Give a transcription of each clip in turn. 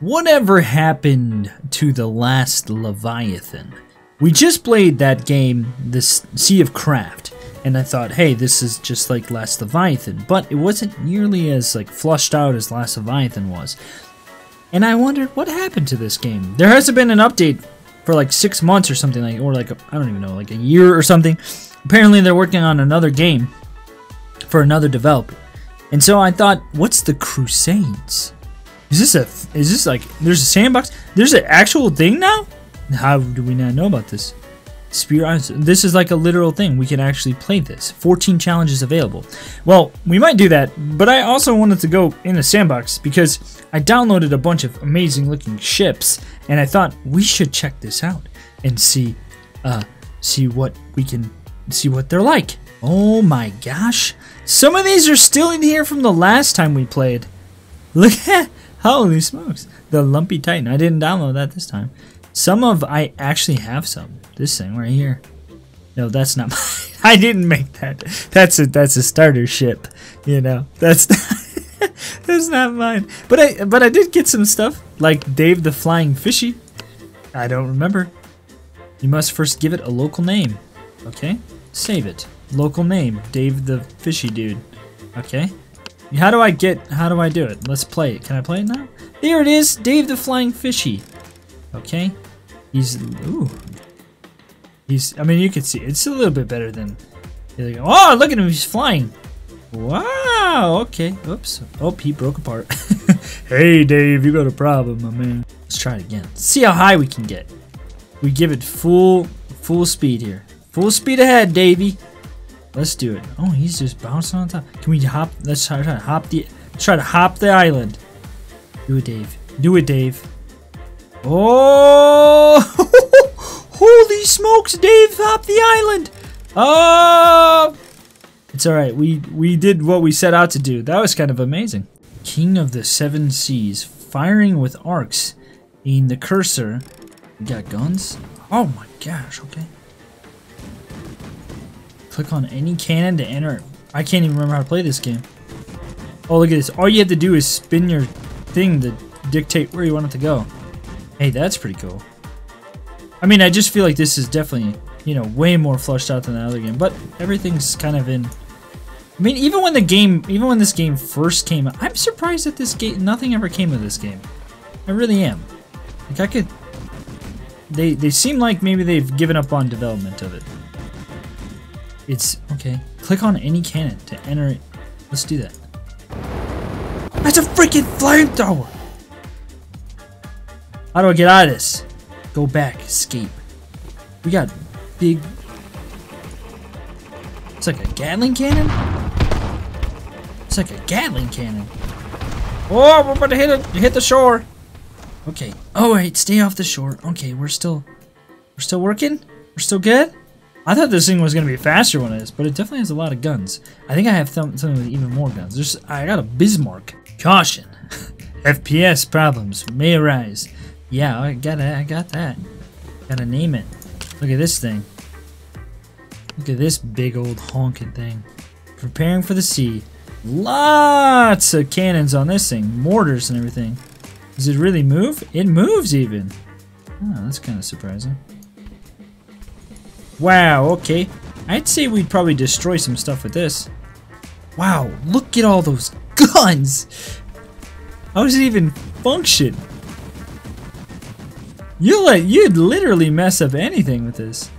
Whatever happened to The Last Leviathan? We just played that game, the Sea of Craft, and I thought, hey, this is just like Last Leviathan, but it wasn't nearly as like flushed out as Last Leviathan was. And I wondered what happened to this game. There hasn't been an update for like 6 months or something, like, or like I don't even know, like a year or something. Apparently they're working on another game for another developer. And so I thought, what's the Crusades? Is this like, there's a sandbox? There's an actual thing now? How do we not know about this? Spear eyes. This is like a literal thing. We can actually play this. 14 challenges available. Well, we might do that, but I also wanted to go in the sandbox because I downloaded a bunch of amazing looking ships, and I thought we should check this out and see what they're like. Oh my gosh. Some of these are still in here from the last time we played. Look at, holy smokes. The Lumpy Titan. I didn't download that this time. I actually have some. This thing right here. No, that's not mine. I didn't make that. That's a starter ship. You know, that's not, that's not mine. But I did get some stuff like Dave the Flying Fishy. I don't remember. You must first give it a local name. Okay, save it. Local name, Dave the Fishy dude. Okay. How do I do it? Let's play it. Can I play it now? There it is, Dave the Flying Fishy. Okay. I mean, you can see it's a little bit better than, like, oh, look at him, he's flying. Wow, okay. Oops. Oh, he broke apart. Hey, Dave, you got a problem, my man. Let's try it again. See how high we can get. We give it full speed here. Full speed ahead, Davey. Let's do it. Oh, he's just bouncing on top. Can we hop? Let's try to hop the island. Do it, Dave. Do it, Dave. Oh! Holy smokes, Dave hopped the island. Oh! It's all right. We did what we set out to do. That was kind of amazing. King of the Seven Seas, firing with arcs in the cursor. We got guns. Oh my gosh. Okay. Click on any cannon to enter. I can't even remember how to play this game. Oh, look at this. All you have to do is spin your thing to dictate where you want it to go. Hey, that's pretty cool. I mean, I just feel like this is definitely, you know, way more fleshed out than the other game, but everything's kind of in. I mean, even when this game first came out, I'm surprised that this game, nothing ever came of this game. I really am. Like, I could, they seem like maybe they've given up on development of it. It's okay. Click on any cannon to enter it. Let's do that. That's a freaking flamethrower! How do I get out of this? Go back. Escape. We got big. It's like a Gatling cannon? It's like a Gatling cannon. Oh, we're about to hit the shore. Okay. Oh, wait. Stay off the shore. Okay, we're still working? We're still good? I thought this thing was going to be faster when it is, but it definitely has a lot of guns. I think I have something with even more guns. I got a Bismarck. Caution. FPS problems may arise. Yeah, I got that. Gotta name it. Look at this thing. Look at this big old honking thing. Preparing for the sea. Lots of cannons on this thing. Mortars and everything. Does it really move? It moves even. Oh, that's kind of surprising. Wow, okay. I'd say we'd probably destroy some stuff with this. Wow, look at all those guns! How does it even function? You'd literally mess up anything with this.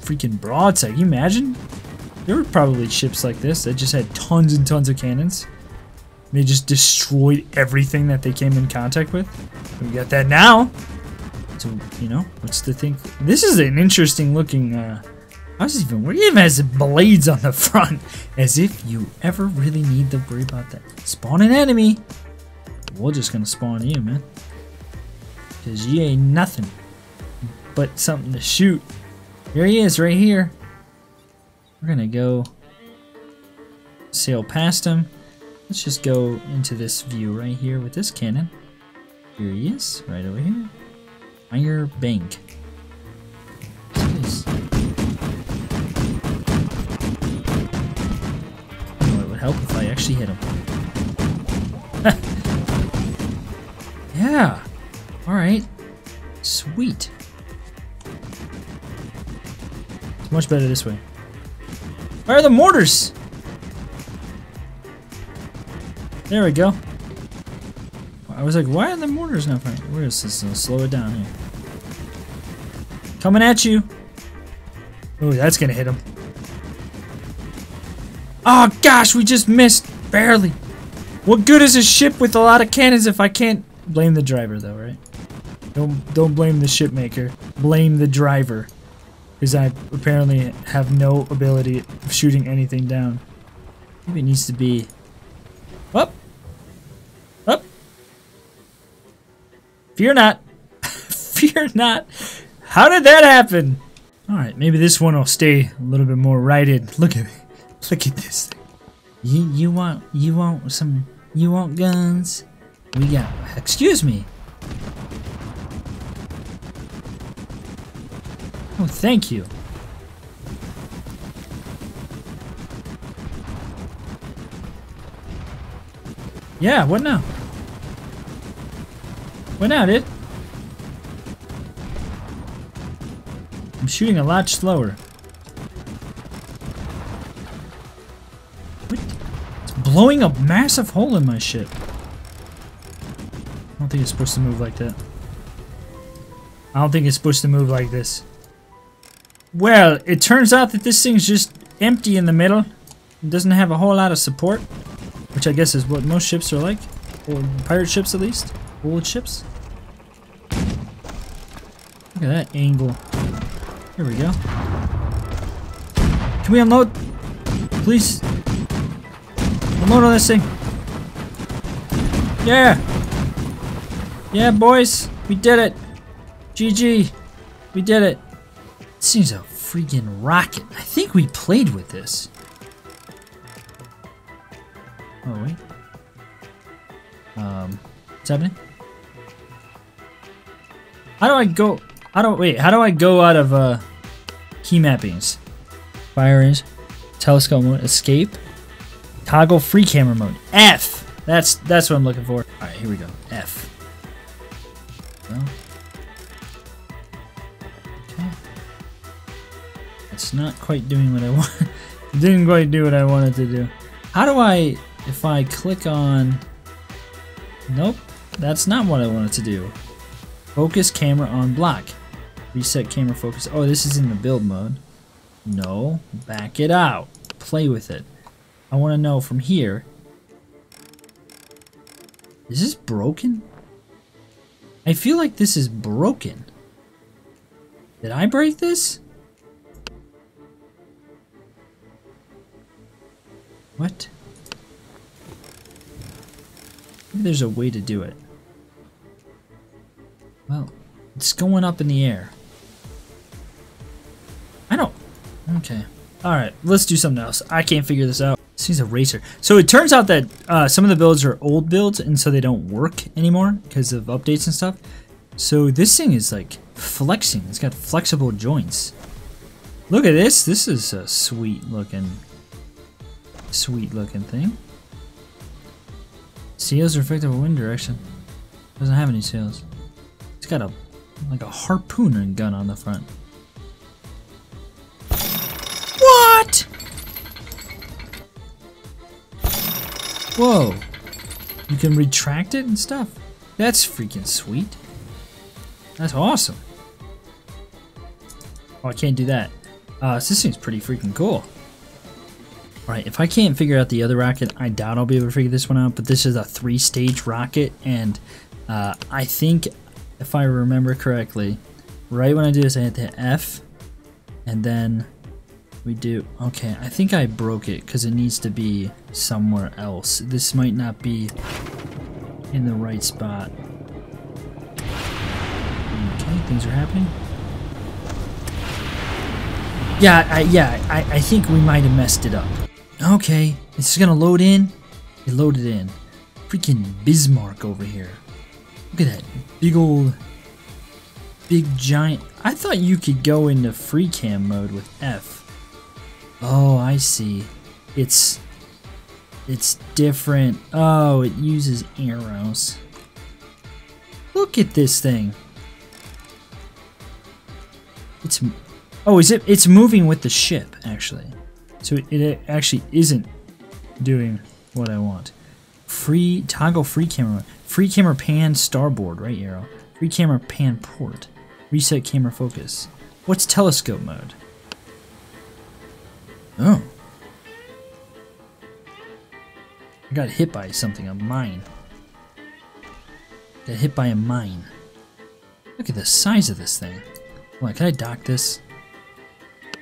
Freaking broadside, can you imagine? There were probably ships like this that just had tons and tons of cannons. They just destroyed everything that they came in contact with. We got that now! So, you know, what's the thing? This is an interesting looking, how's it even work? It even has blades on the front. As if you ever really need to worry about that. Spawn an enemy. We're just gonna spawn you, man. Cause you ain't nothing but something to shoot. Here he is, right here. We're gonna go sail past him. Let's just go into this view right here with this cannon. Here he is, right over here. Fire bank. Jeez. You know, it would help if I actually hit him. Much better this way. Where are the mortars? There we go. I was like, why are the mortars not firing? Where is this? I'll slow it down here. Coming at you. Oh, that's gonna hit him. Oh gosh, we just missed barely. What good is a ship with a lot of cannons if I can't blame the driver though, right? Don't blame the ship maker. Blame the driver, because I apparently have no ability of shooting anything down. Maybe it needs to be up, up. Fear not, fear not. How did that happen? All right, maybe this one will stay a little bit more righted. Look at me. Look at this thing. You want guns? We got. Excuse me. Oh, thank you. Yeah, what now? What now, dude? I'm shooting a lot slower. It's blowing a massive hole in my ship. I don't think it's supposed to move like that. I don't think it's supposed to move like this. Well, it turns out that this thing's just empty in the middle. It doesn't have a whole lot of support, which I guess is what most ships are like, or pirate ships at least, old ships. Look at that angle. Here we go. Can we unload? Please. Unload on this thing. Yeah. Yeah, boys. We did it. GG. We did it. This thing's a freaking rocket. I think we played with this. Oh, wait. What's happening? How do I go? How do I go out of key mappings? Fire is telescope mode, escape, toggle free camera mode. F. That's what I'm looking for. All right, here we go. F. Well, okay. It's not quite doing what I want. It didn't quite do what I wanted to do. How do I? If I click on. Nope. That's not what I wanted to do. Focus camera on block. Reset camera focus. Oh, this is in the build mode. No, back it out. Play with it. I want to know from here. Is this broken? I feel like this is broken. Did I break this? What? Maybe there's a way to do it. Well, it's going up in the air. I don't. Okay. Alright, let's do something else. I can't figure this out. This is a racer. So it turns out that some of the builds are old builds, and so they don't work anymore because of updates and stuff. So this thing is like flexing. It's got flexible joints. Look at this. This is a sweet looking thing. Sails are effective in wind direction. Doesn't have any sails. Got a like a harpoon and gun on the front. What? Whoa! You can retract it and stuff. That's freaking sweet. That's awesome. Oh, I can't do that. So this thing's pretty freaking cool. All right, if I can't figure out the other rocket, I doubt I'll be able to figure this one out. But this is a three-stage rocket, and I think. If I remember correctly, right when I do this, I hit the F, and then we do, okay, I think I broke it because it needs to be somewhere else. This might not be in the right spot. Okay, things are happening. Yeah, I think we might have messed it up. Okay, it's gonna load in. It loaded in. Freaking Bismarck over here. Look at that big old, big giant. I thought you could go into free cam mode with F. Oh, I see. It's different. Oh, it uses arrows. Look at this thing. It's Oh, is it? It's moving with the ship, actually. So it actually isn't doing what I want. Free toggle, free camera pan starboard, right arrow. Free camera pan port. Reset camera focus. What's telescope mode? Oh. I got hit by something, a mine. Got hit by a mine. Look at the size of this thing. Hold on, can I dock this?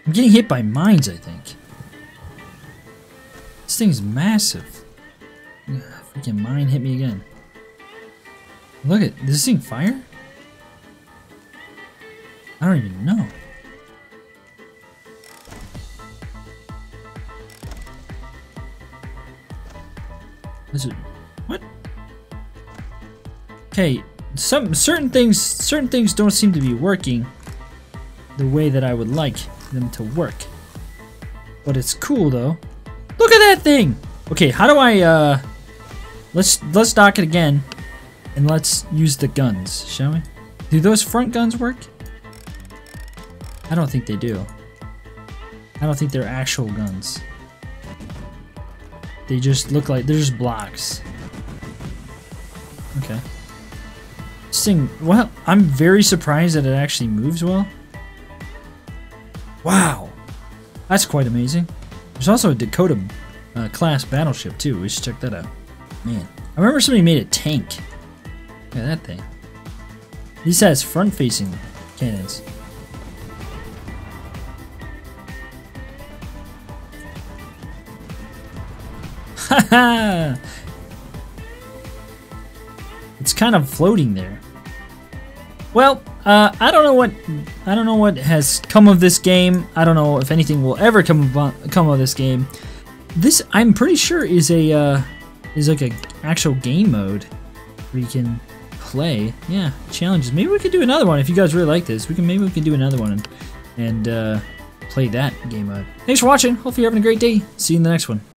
I'm getting hit by mines, I think. This thing's massive. Ugh, freaking mine hit me again. Look at, does this thing fire? I don't even know. Is it, what? Okay, certain things don't seem to be working the way that I would like them to work. But it's cool though. Look at that thing! Okay, how do I let's dock it again and let's use the guns, shall we? Do those front guns work? I don't think they do. I don't think they're actual guns. They just look like they're just blocks. Okay. This thing, well, I'm very surprised that it actually moves well. Wow, that's quite amazing. There's also a Dakota class battleship too. We should check that out. Man, I remember somebody made a tank. Look at that thing. This has front-facing cannons. Haha! It's kind of floating there. Well, I don't know what has come of this game. I don't know if anything will ever come of this game. This, I'm pretty sure, is a is like a actual game mode where you can play. Yeah, challenges. Maybe we could do another one if you guys really like this. Maybe we can do another one and play that game mode. Thanks for watching. Hopefully you're having a great day. See you in the next one.